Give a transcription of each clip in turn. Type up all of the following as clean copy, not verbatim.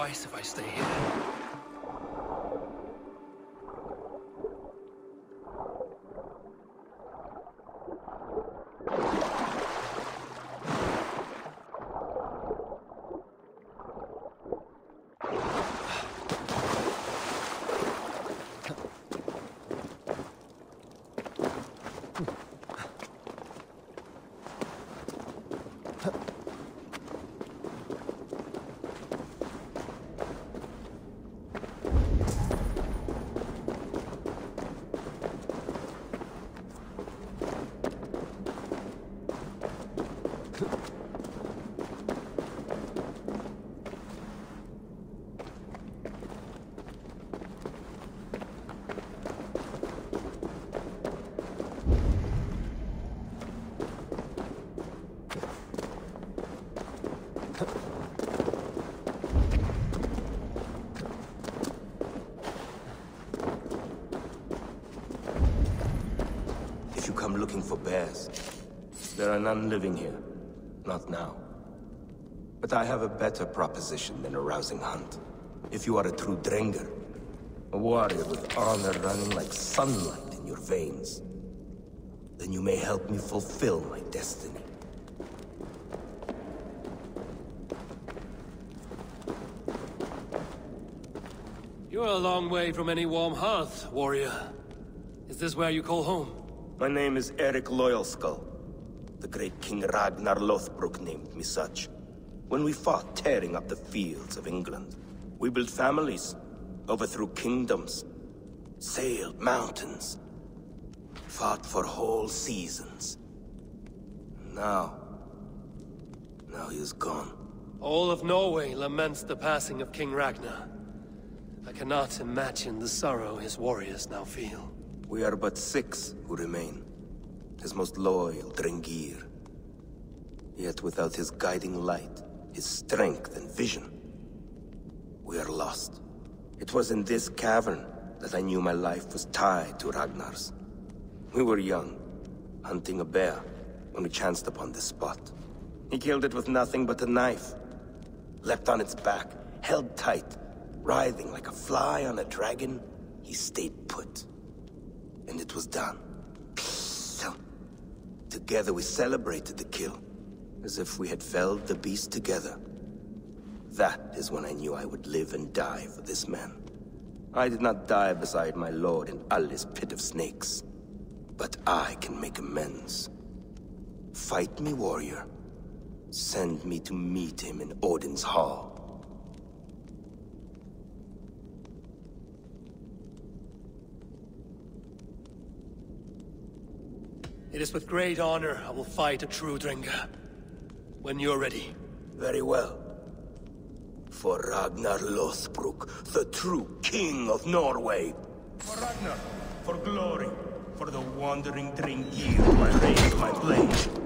wise if I stay here. Looking for bears. There are none living here. Not now. But I have a better proposition than a rousing hunt. If you are a true Drenger, a warrior with honor running like sunlight in your veins, then you may help me fulfill my destiny. You're a long way from any warm hearth, warrior. Is this where you call home? My name is Erik Loyalskull. The great King Ragnar Lothbrok named me such. When we fought tearing up the fields of England, we built families, overthrew kingdoms, sailed mountains, fought for whole seasons. Now he is gone. All of Norway laments the passing of King Ragnar. I cannot imagine the sorrow his warriors now feel. We are but 6 who remain, his most loyal Drengir. Yet without his guiding light, his strength and vision, we are lost. It was in this cavern that I knew my life was tied to Ragnar's. We were young, hunting a bear, when we chanced upon this spot. He killed it with nothing but a knife, leapt on its back, held tight, writhing like a fly on a dragon. He stayed put. And it was done. So, together we celebrated the kill, as if we had felled the beast together. That is when I knew I would live and die for this man. I did not die beside my lord in Aelle's pit of snakes, but I can make amends. Fight me, warrior. Send me to meet him in Odin's hall. It is with great honor I will fight a true Drengar. When you're ready. Very well. For Ragnar Lothbrok, the true King of Norway. For Ragnar, for glory, for the wandering Drengir who I raised my blade.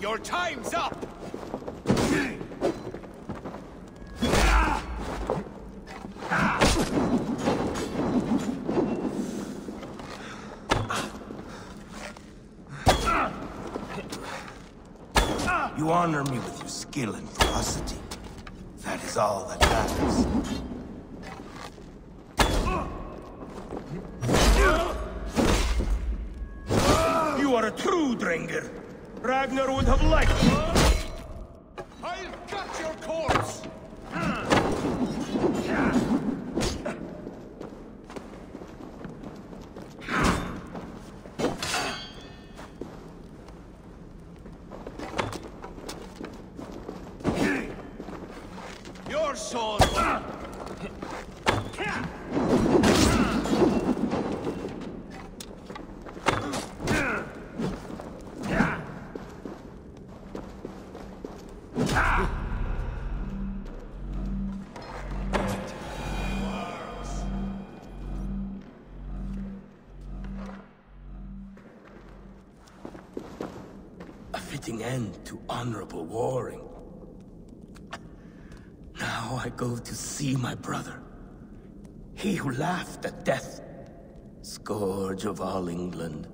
Your time's up! You honor me with your skill and ferocity. That is all that matters. You are a true Drenger. Ragnar would have liked you. I've got your corpse! Your sword. fitting end to honorable warring. Now I go to see my brother, he who laughed at death, scourge of all England,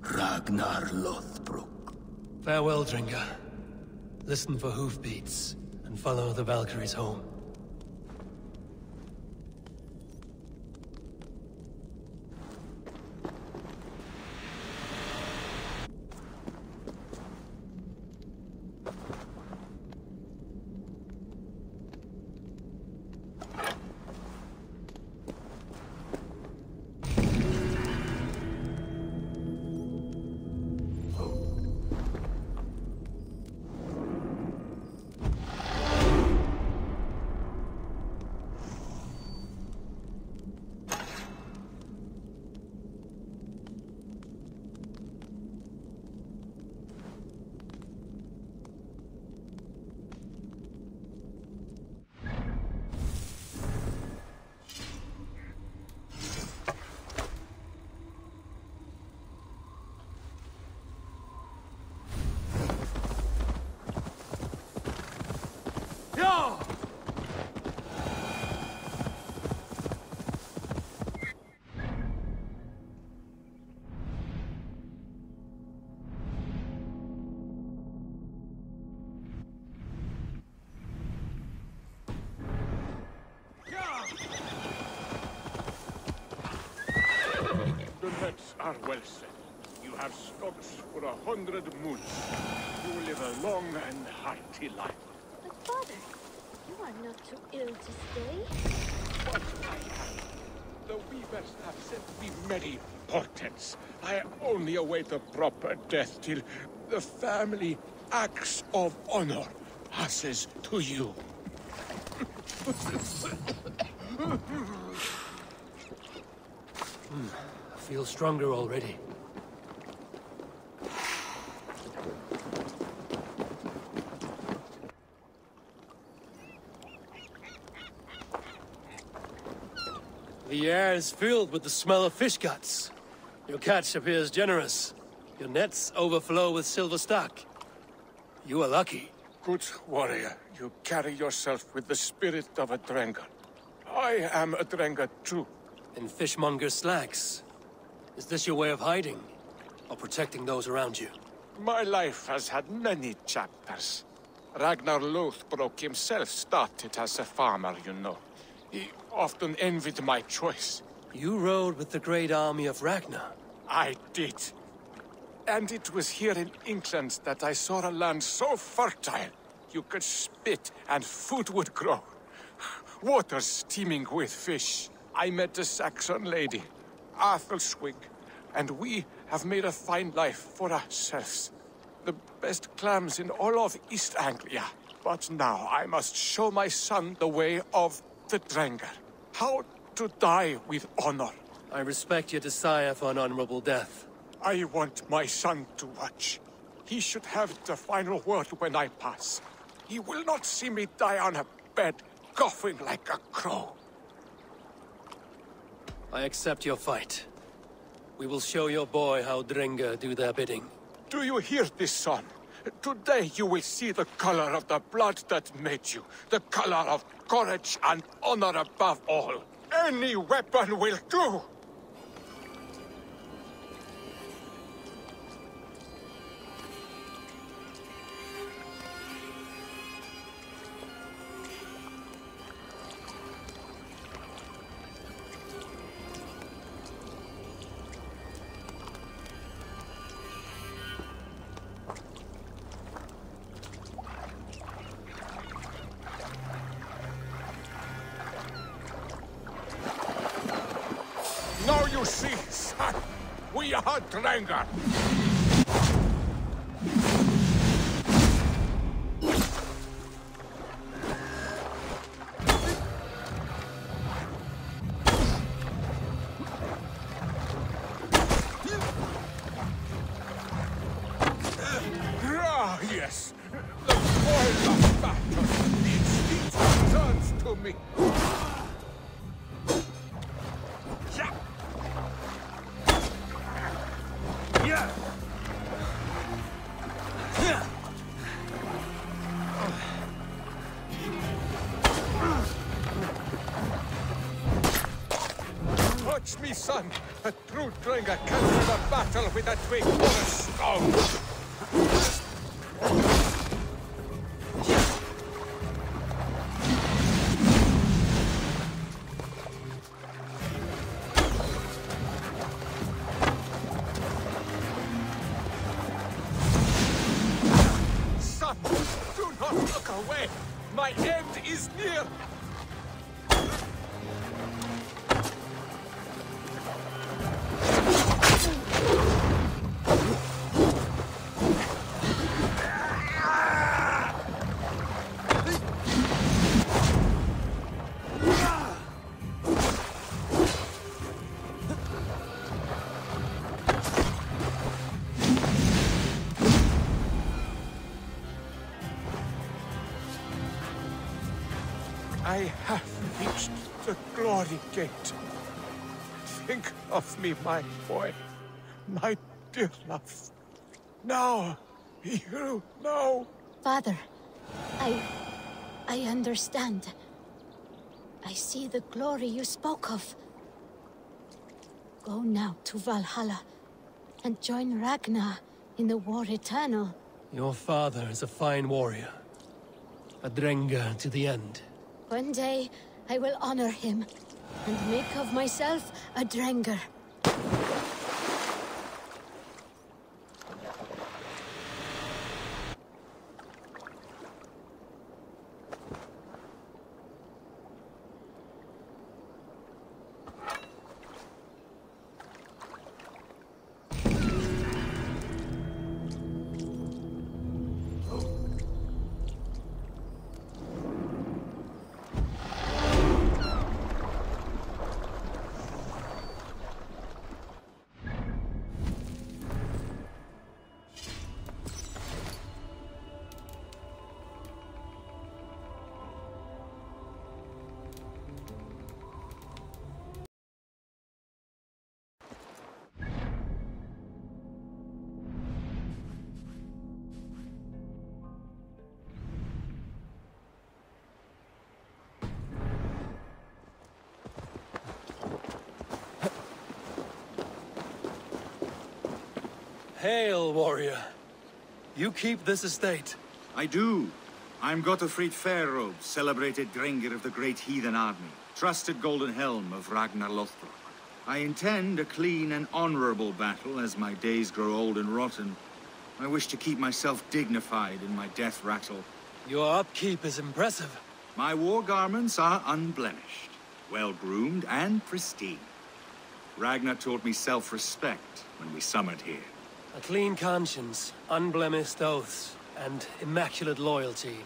Ragnar Lothbrok. Farewell, Dringar. Listen for hoofbeats, and follow the Valkyries home. Are well said. You have stocks for 100 moons. You will live a long and hearty life. But father, you are not too ill to stay. What I am. The weavers have sent me many portents. I only await the proper death till the family axe of honor passes to you. I feel stronger already. The air is filled with the smell of fish guts. Your catch appears generous. Your nets overflow with silver stock. You are lucky. Good warrior, you carry yourself with the spirit of a Drengar. I am a Drengar too. In fishmonger slacks. Is this your way of hiding, or protecting those around you? My life has had many chapters. Ragnar Lothbrok himself started as a farmer, you know. He often envied my choice. You rode with the great army of Ragnar? I did. And it was here in England that I saw a land so fertile, you could spit and food would grow. Water steaming with fish. I met a Saxon lady, Athelswig, and we have made a fine life for ourselves. The best clams in all of East Anglia. But now I must show my son the way of the Drengar. How to die with honor. I respect your desire for an honorable death. I want my son to watch. He should have the final word when I pass. He will not see me die on a bed, coughing like a crow. I accept your fight. We will show your boy how Drengar do their bidding. Do you hear this, son? Today you will see the color of the blood that made you. The color of courage and honor above all. Any weapon will do! You see, son, we are Drengar. Ah, yes, the spoil of battle. It returns to me. Yeah! Watch me, son! A true Drenga can't win a battle with a twig or a stone! Son, do not look away! My end is near! I have reached the glory gate. Think of me, my boy, my dear love. Now, you know. Father, I understand. I see the glory you spoke of. Go now to Valhalla and join Ragnar in the war eternal. Your father is a fine warrior, a Drenga to the end. One day, I will honor him, and make of myself a Drenger. Hail, warrior. You keep this estate. I do. I'm Gotafrid Fairrobes, celebrated Drenger of the Great Heathen Army, trusted Golden Helm of Ragnar Lothbrok. I intend a clean and honorable battle as my days grow old and rotten. I wish to keep myself dignified in my death rattle. Your upkeep is impressive. My war garments are unblemished, well-groomed and pristine. Ragnar taught me self-respect when we summered here. A clean conscience, unblemished oaths, and immaculate loyalty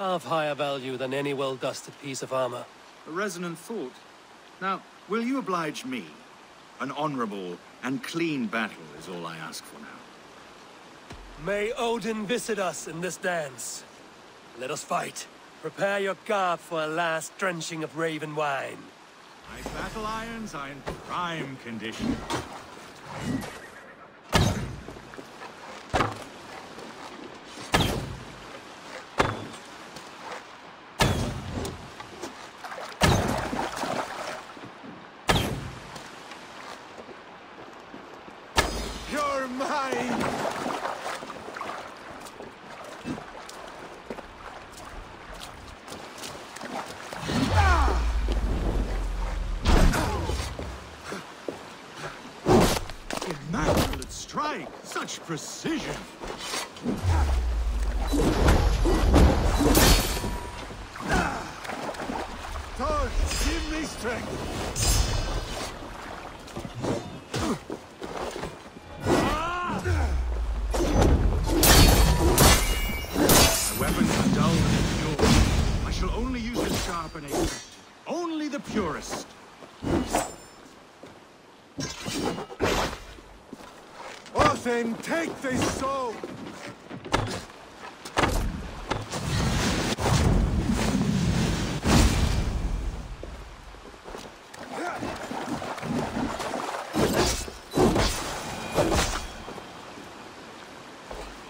are of higher value than any well-dusted piece of armor. A resonant thought. Now, will you oblige me? An honorable and clean battle is all I ask for now. May Odin visit us in this dance. Let us fight. Prepare your garb for a last drenching of raven wine. My battle irons are in prime condition. Precision. Thor, give me strength. My weapons are dull and impure. I shall only use the sharp and exact. Only the purest. Then take this soul!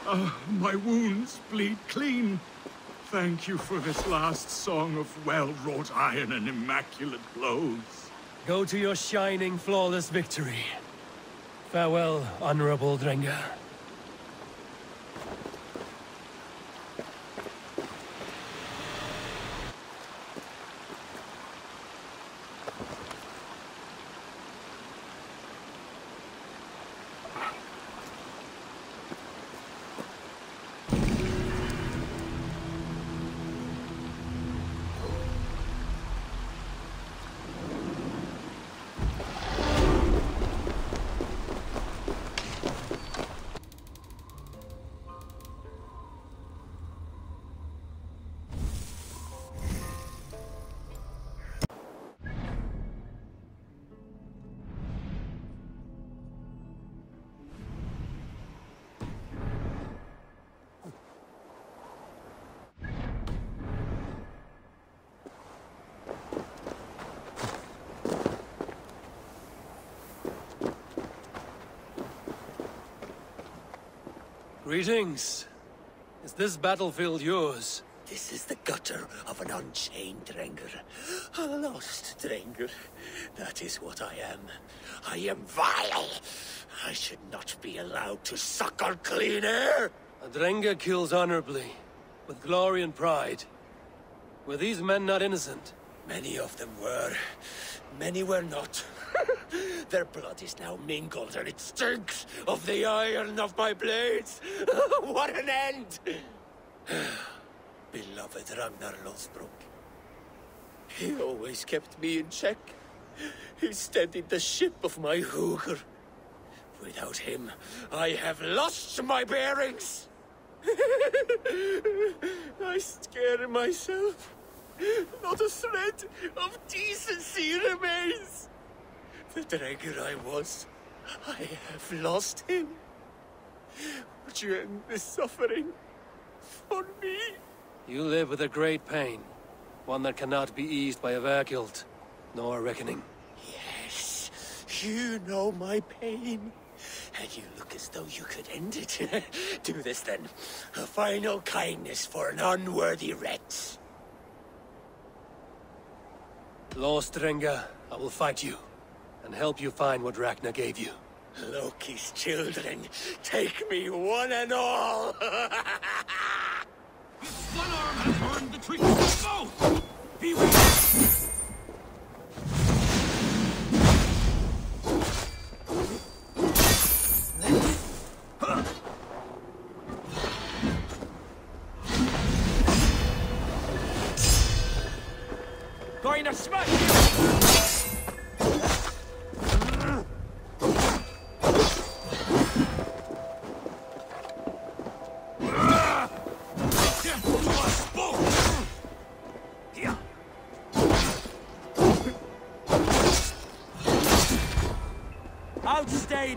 Oh, my wounds bleed clean. Thank you for this last song of well-wrought iron and immaculate blows. Go to your shining, flawless victory. Farewell, Honorable Drenga. Greetings. Is this battlefield yours? This is the gutter of an unchained Drenger. A lost Drenger. That is what I am. I am vile. I should not be allowed to suckle clean air. A Drenger kills honorably, with glory and pride. Were these men not innocent? Many of them were. Many were not. Their blood is now mingled, and it stinks of the iron of my blades! What an end! Beloved Ragnar Lothbrok. He always kept me in check. He steadied the ship of my hooker. Without him, I have lost my bearings! I scare myself. Not a shred of decency remains! The Drenger I was, I have lost him. Would you end this suffering for me? You live with a great pain, one that cannot be eased by a vacuult, nor a reckoning. Yes, you know my pain, and you look as though you could end it. Do this then, a final kindness for an unworthy wretch. Lostringa, I will fight you. And help you find what Ragnar gave you. Loki's children, take me one and all! His one arm has earned the treatment of both! Beware!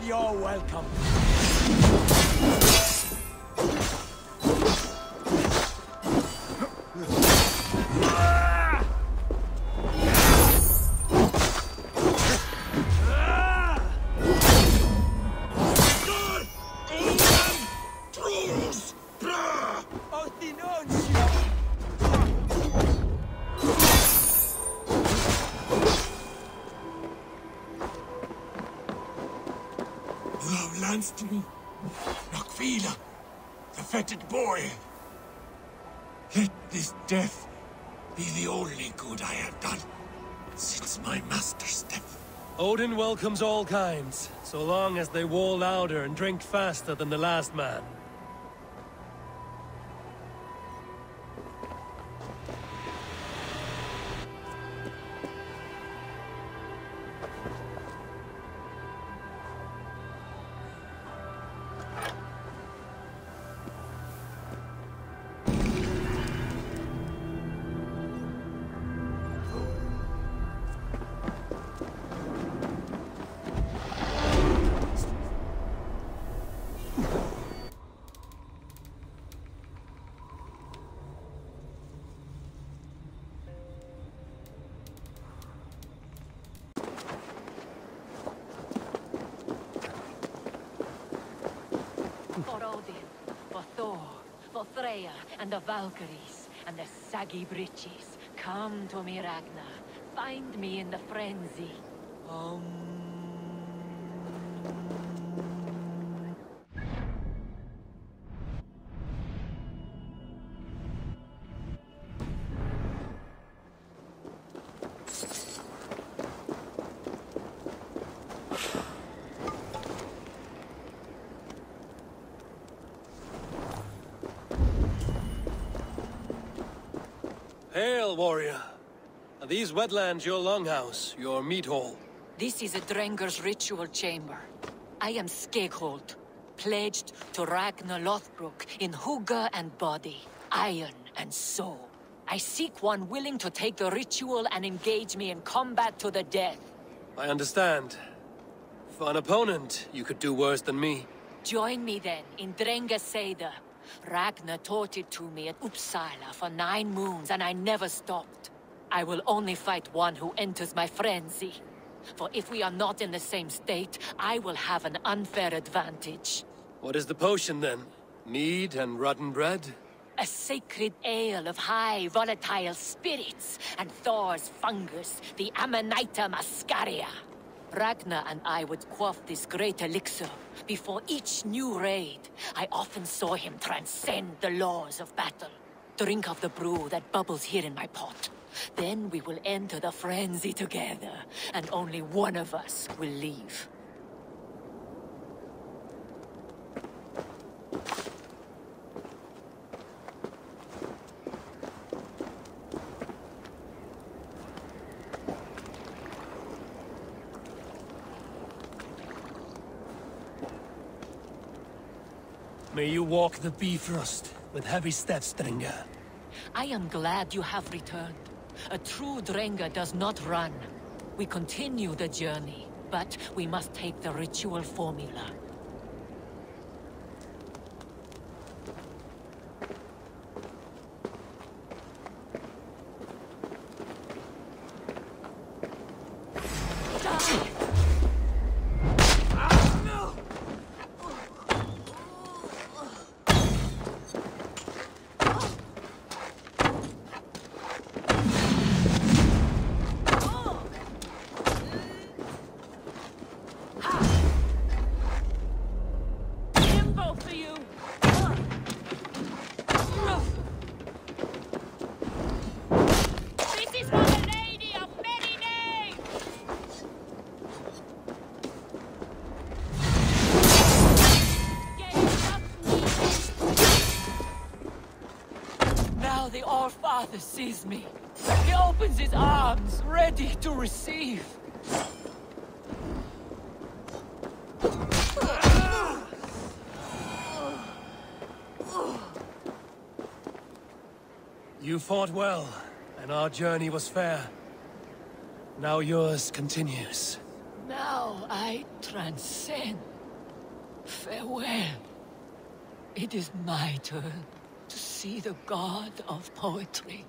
You're welcome. Nokkfylla, the fetid boy. Let this death be the only good I have done since my master's death. Odin welcomes all kinds, so long as they war louder and drink faster than the last man. For Odin, for Thor, for Freya, and the Valkyries, and the saggy breeches, come to me, Ragnar. Find me in the frenzy. Hail, warrior! Are these wetlands your longhouse, your meat hole? This is a Drengar's ritual chamber. I am Skegjold, pledged to Ragnar Lothbrok in hugger and body, iron and soul. I seek one willing to take the ritual and engage me in combat to the death. I understand. For an opponent, you could do worse than me. Join me then in Drengar Seder. Ragnar taught it to me at Uppsala for 9 moons, and I never stopped. I will only fight one who enters my frenzy. For if we are not in the same state, I will have an unfair advantage. What is the potion, then? Mead and rotten bread? A sacred ale of high, volatile spirits, and Thor's fungus, the Amanita muscaria. Ragnar and I would quaff this great elixir before each new raid. I often saw him transcend the laws of battle. Drink of the brew that bubbles here in my pot. Then we will enter the frenzy together, and only one of us will leave. May you walk the Bifrost with heavy steps, Drengar. I am glad you have returned. A true Drengar does not run. We continue the journey, but we must take the ritual formula. Sees me. He opens his arms, ready to receive. You fought well, and our journey was fair. Now yours continues. Now I transcend. Farewell. It is my turn to see the god of poetry.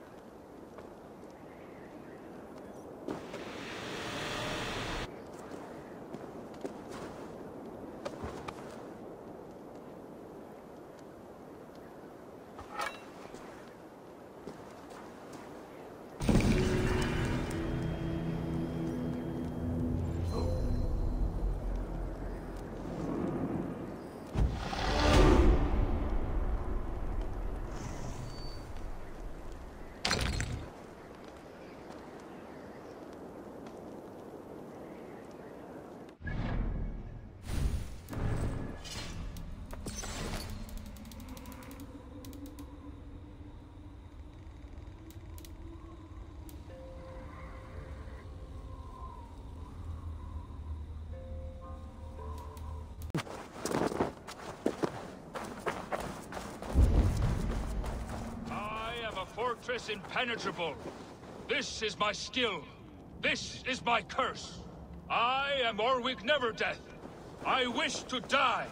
Fortress impenetrable. This is my skill. This is my curse. I am Orwig Neverdeath. I wish to die.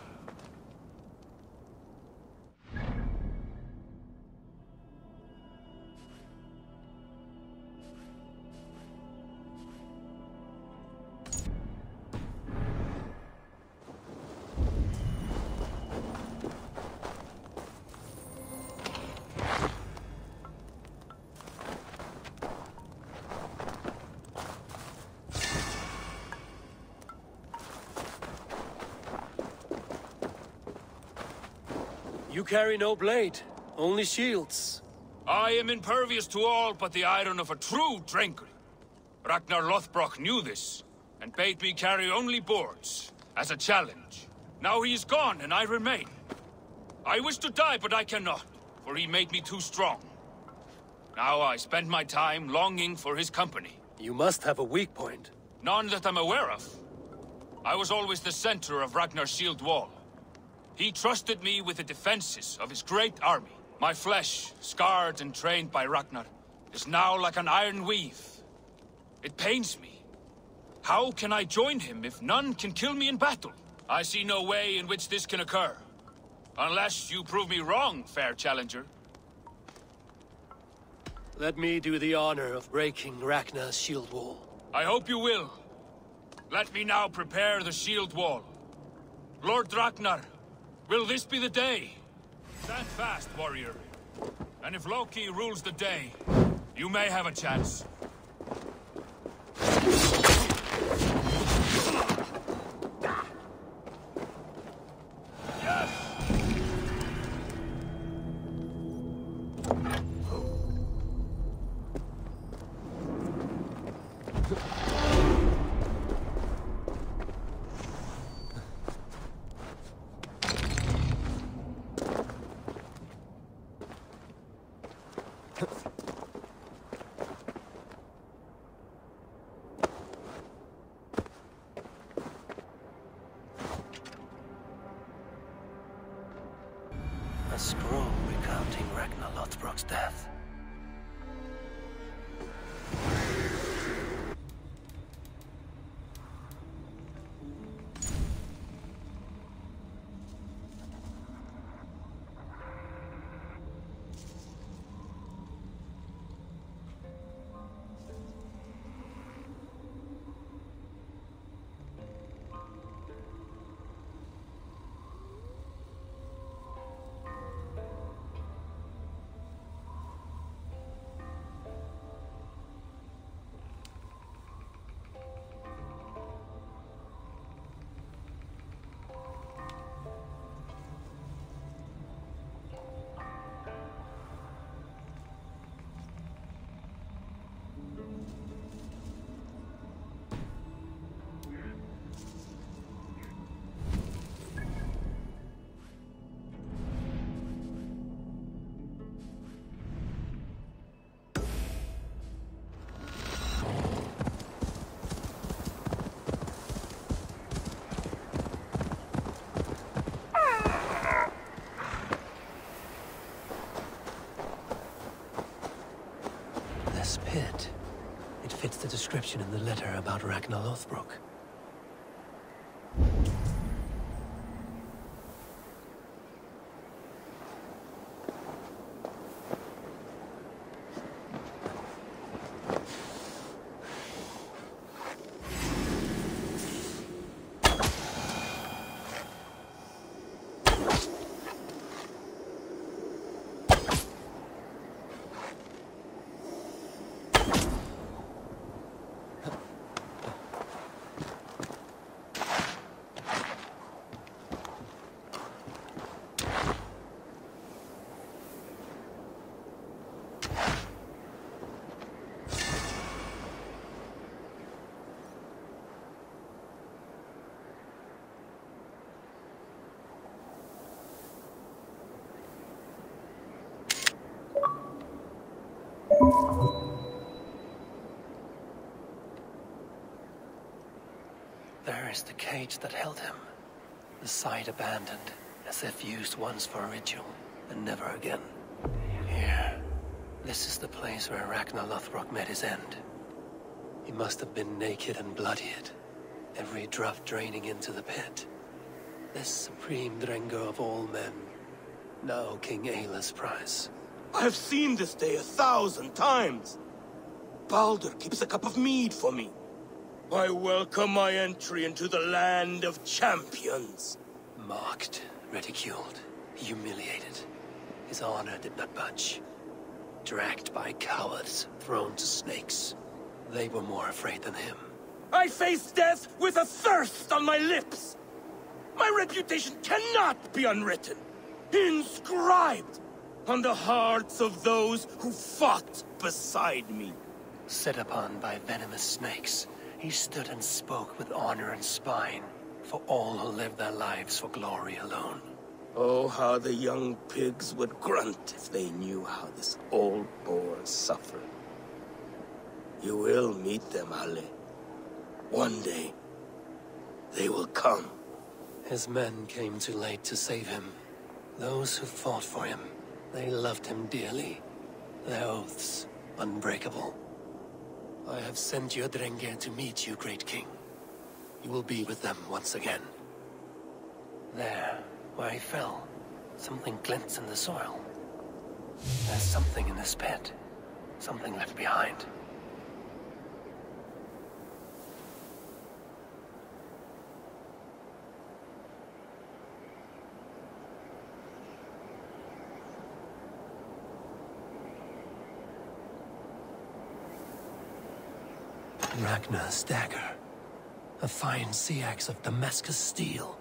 You carry no blade, only shields. I am impervious to all but the iron of a true drinker. Ragnar Lothbrok knew this, and bade me carry only boards, as a challenge. Now he is gone, and I remain. I wish to die, but I cannot, for he made me too strong. Now I spend my time longing for his company. You must have a weak point. None that I'm aware of. I was always the center of Ragnar's shield wall. He trusted me with the defenses of his great army. My flesh, scarred and trained by Ragnar, is now like an iron weave. It pains me. How can I join him if none can kill me in battle? I see no way in which this can occur. Unless you prove me wrong, fair challenger. Let me do the honor of breaking Ragnar's shield wall. I hope you will. Let me now prepare the shield wall. Lord Ragnar, will this be the day? Stand fast, warrior. And if Loki rules the day, you may have a chance. A scroll recounting Ragnar Lothbrok's death. It's the description in the letter about Ragnar Lothbrok. There is the cage that held him, the side abandoned, as if used once for a ritual, and never again. Here, this is the place where Ragnar Lothbrok met his end. He must have been naked and bloodied, every drop draining into the pit. This supreme Drengo of all men, now King Aelle's prize. I have seen this day 1,000 times! Baldur keeps a cup of mead for me. I welcome my entry into the land of champions. Mocked, ridiculed, humiliated. His honor did not budge. Dragged by cowards, thrown to snakes. They were more afraid than him. I face death with a thirst on my lips! My reputation cannot be unwritten! inscribed on the hearts of those who fought beside me. Set upon by venomous snakes, he stood and spoke with honor and spine for all who lived their lives for glory alone. Oh, how the young pigs would grunt if they knew how this old boar suffered. You will meet them, Aelle. One day, they will come. His men came too late to save him. Those who fought for him, they loved him dearly. Their oaths, unbreakable. I have sent your Drenge to meet you, Great King. You will be with them once again. There, where he fell, something glints in the soil. There's something in this pit. Something left behind. Ragnar's dagger. A fine seax of Damascus steel.